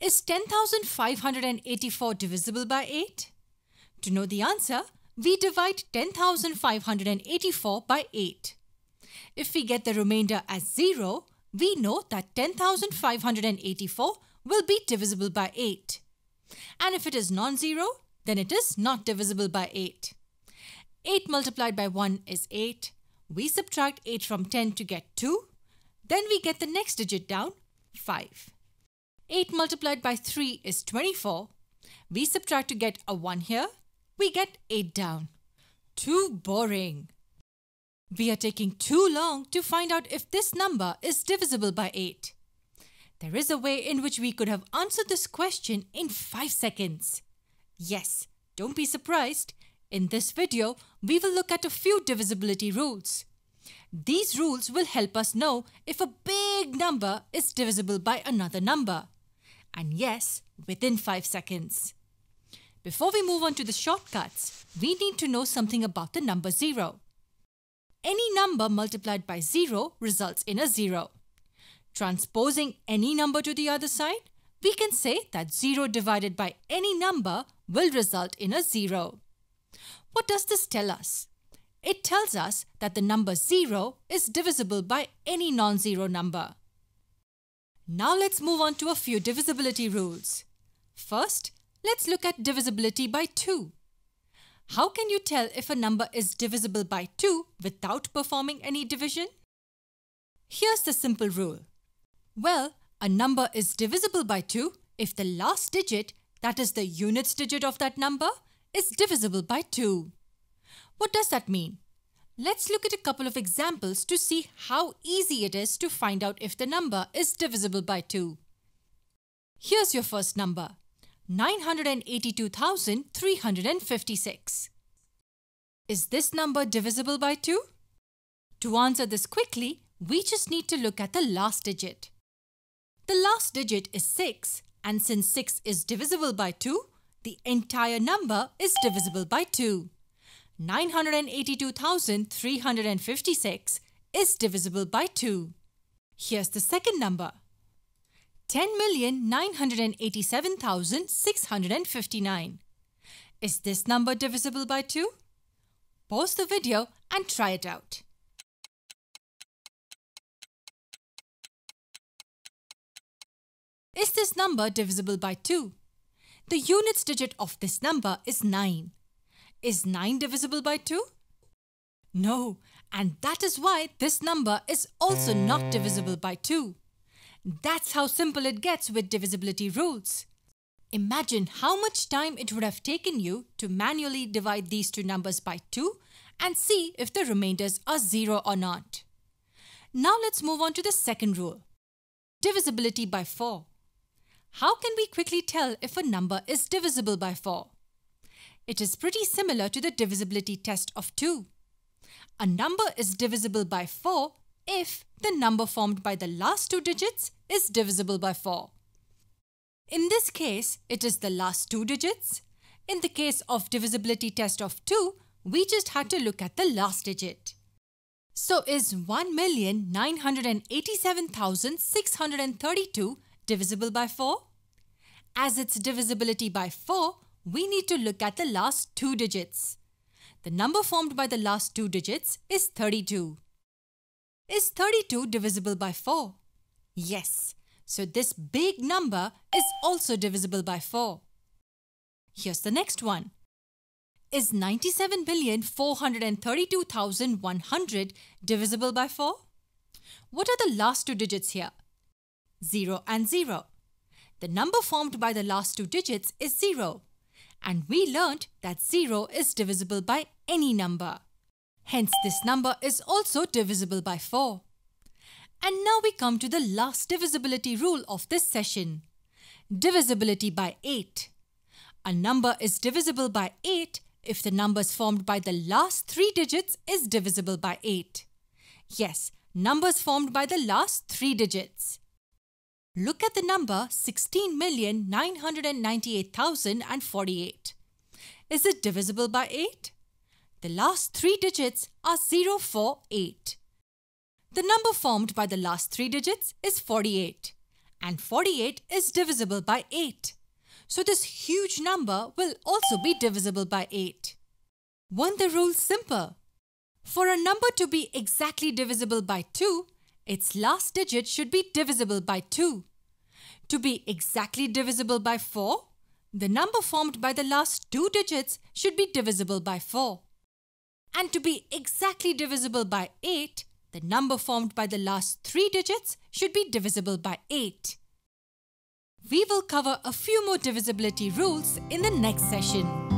Is 10,584 divisible by 8? To know the answer, we divide 10,584 by 8. If we get the remainder as 0, we know that 10,584 will be divisible by 8. And if it is non-zero, then it is not divisible by 8. 8 multiplied by 1 is 8. We subtract 8 from 10 to get 2. Then we get the next digit down, 5. 8 multiplied by 3 is 24. We subtract to get a 1 here. We get 8 down. Too boring. We are taking too long to find out if this number is divisible by 8. There is a way in which we could have answered this question in 5 seconds. Yes, don't be surprised. In this video, we will look at a few divisibility rules. These rules will help us know if a big number is divisible by another number. And yes, within 5 seconds. Before we move on to the shortcuts, we need to know something about the number 0. Any number multiplied by 0 results in a 0. Transposing any number to the other side, we can say that 0 divided by any number will result in a 0. What does this tell us? It tells us that the number 0 is divisible by any non-zero number. Now let's move on to a few divisibility rules. First, let's look at divisibility by 2. How can you tell if a number is divisible by 2 without performing any division? Here's the simple rule. Well, a number is divisible by 2 if the last digit, that is the units digit of that number, is divisible by 2. What does that mean? Let's look at a couple of examples to see how easy it is to find out if the number is divisible by 2. Here's your first number, 982,356. Is this number divisible by 2? To answer this quickly, we just need to look at the last digit. The last digit is 6, and since 6 is divisible by 2, the entire number is divisible by 2. 982,356 is divisible by 2. Here's the second number. 10,987,659. Is this number divisible by 2? Pause the video and try it out. Is this number divisible by 2? The units digit of this number is 9. Is 9 divisible by 2? No, and that is why this number is also not divisible by 2. That's how simple it gets with divisibility rules. Imagine how much time it would have taken you to manually divide these two numbers by 2 and see if the remainders are 0 or not. Now let's move on to the second rule. Divisibility by 4. How can we quickly tell if a number is divisible by 4? It is pretty similar to the divisibility test of 2. A number is divisible by 4 if the number formed by the last two digits is divisible by 4. In this case, it is the last two digits. In the case of divisibility test of 2, we just had to look at the last digit. So is 1,987,632 divisible by 4? As its divisibility by 4, we need to look at the last two digits. The number formed by the last two digits is 32. Is 32 divisible by 4? Yes, so this big number is also divisible by 4. Here's the next one. Is 97,432,100 divisible by 4? What are the last two digits here? 0 and 0. The number formed by the last two digits is 0. And we learnt that 0 is divisible by any number. Hence, this number is also divisible by 4. And now we come to the last divisibility rule of this session. Divisibility by 8. A number is divisible by 8 if the numbers formed by the last three digits is divisible by 8. Yes, numbers formed by the last three digits. Look at the number 16,998,048. Is it divisible by 8? The last three digits are 0, 4, 8. The number formed by the last three digits is 48. and 48 is divisible by 8. So this huge number will also be divisible by 8. Weren't the rules simple? For a number to be exactly divisible by 2, its last digit should be divisible by 2. To be exactly divisible by 4, the number formed by the last two digits should be divisible by 4. And to be exactly divisible by 8, the number formed by the last three digits should be divisible by 8. We will cover a few more divisibility rules in the next session.